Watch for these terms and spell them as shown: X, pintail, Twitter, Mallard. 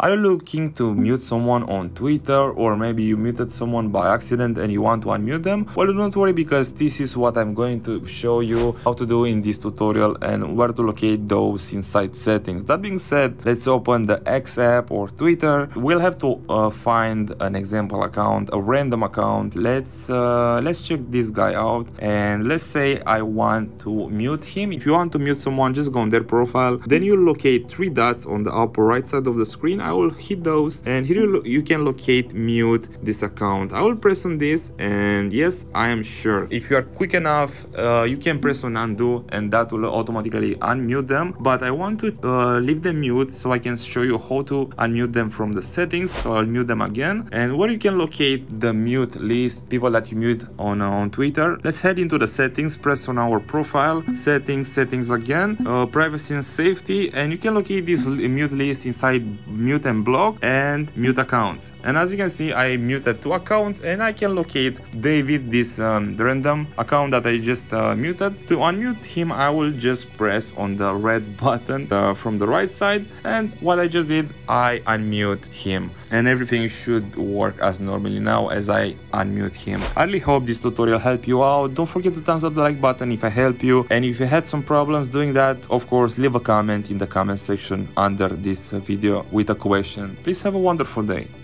Are you looking to mute someone on Twitter, or maybe you muted someone by accident and you want to unmute them? Well, don't worry, because this is what I'm going to show you how to do in this tutorial and where to locate those inside settings. That being said, let's open the X app or Twitter. We'll have to find an example account, a random account. Let's check this guy out, and let's say I want to mute him. If you want to mute someone, just go on their profile, then you locate three dots on the upper right side of the screen. I will hit those, and here you can locate mute this account. I will press on this, and yes, I am sure if you are quick enough you can press on undo, and that will automatically unmute them. But I want to leave them mute so I can show you how to unmute them from the settings. So I'll mute them again, and where you can locate the mute list, people that you mute on Twitter. Let's head into the settings, press on our profile, settings again, privacy and safety, and you can locate this mute list inside mute and block and mute accounts. And as you can see, I muted two accounts, and I can locate David, this random account that I just muted. To unmute him, I will just press on the red button from the right side, and what I just did, I unmute him, and everything should work as normally now as I unmute him. I really hope this tutorial helped you out. Don't forget to thumbs up the like button if I help you, and if you had some problems doing that, of course leave a comment in the comment section under this video with a question. Please have a wonderful day.